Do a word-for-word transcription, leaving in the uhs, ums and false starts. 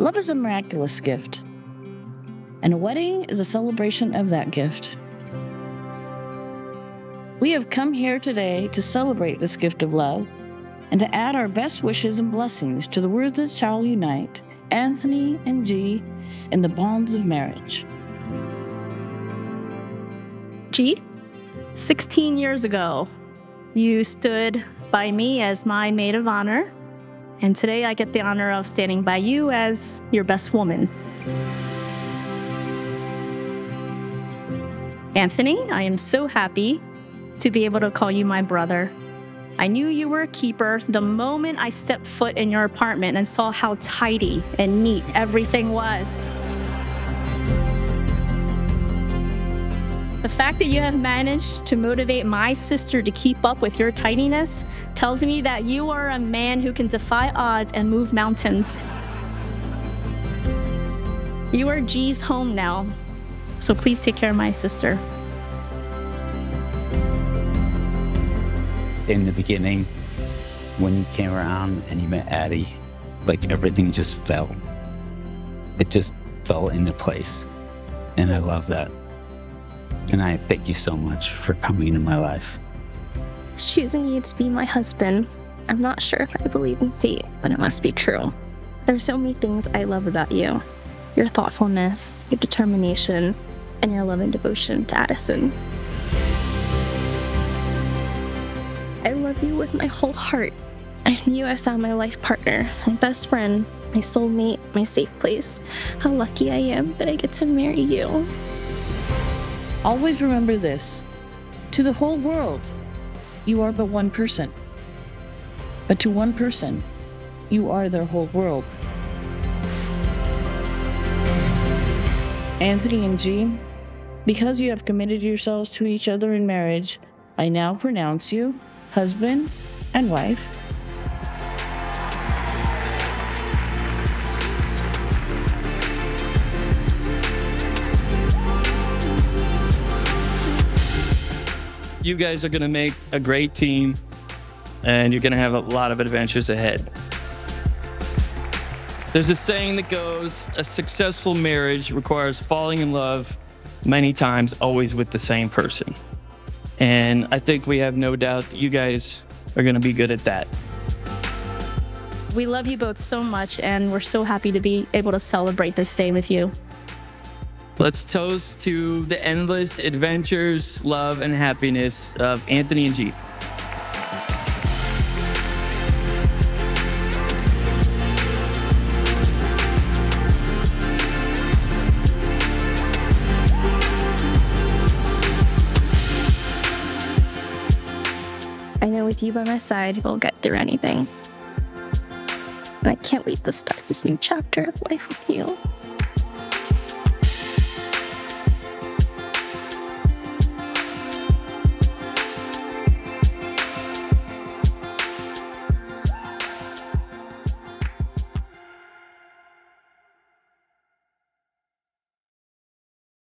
Love is a miraculous gift, and a wedding is a celebration of that gift. We have come here today to celebrate this gift of love and to add our best wishes and blessings to the words that shall unite Anthony and Gi in the bonds of marriage. Gi, sixteen years ago, you stood by me as my maid of honor, and today I get the honor of standing by you as your best woman. Anthony, I am so happy to be able to call you my brother. I knew you were a keeper the moment I stepped foot in your apartment and saw how tidy and neat everything was. The fact that you have managed to motivate my sister to keep up with your tidiness tells me that you are a man who can defy odds and move mountains. You are Gi's home now, so please take care of my sister. In the beginning, when you came around and you met Addie, like everything just fell. It just fell into place. And I love that. And I thank you so much for coming into my life. Choosing you to be my husband, I'm not sure if I believe in fate, but it must be true. There's so many things I love about you. Your thoughtfulness, your determination, and your love and devotion to Addison. I love you with my whole heart. I knew I found my life partner, my best friend, my soulmate, my safe place. How lucky I am that I get to marry you. Always remember this. To the whole world, you are but one person. But to one person, you are their whole world. Anthony and Gi, because you have committed yourselves to each other in marriage, I now pronounce you husband and wife. You guys are going to make a great team, and you're going to have a lot of adventures ahead. There's a saying that goes, a successful marriage requires falling in love many times, always with the same person. And I think we have no doubt that you guys are going to be good at that. We love you both so much, and we're so happy to be able to celebrate this day with you. Let's toast to the endless adventures, love, and happiness of Anthony and Gi. I know with you by my side, we'll get through anything. And I can't wait to start this new chapter of life with you.